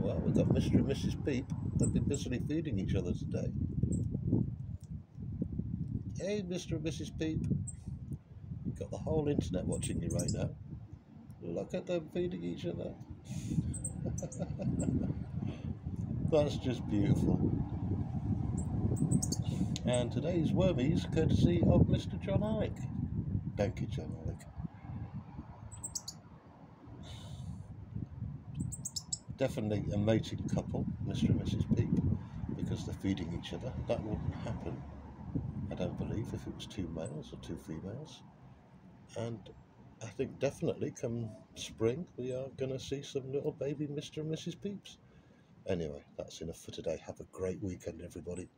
Well, we've got Mr and Mrs Peep. They've been busily feeding each other today. Hey, Mr and Mrs Peep. You've got the whole internet watching you right now. Look at them feeding each other. That's just beautiful. And today's Wormies courtesy of Mr John Icke. Thank you, John Icke. Definitely a mated couple, Mr and Mrs Peep, because they're feeding each other. That wouldn't happen, I don't believe, if it was two males or two females. And I think definitely come spring we are going to see some little baby Mr and Mrs Peeps. Anyway, that's enough for today. Have a great weekend, everybody.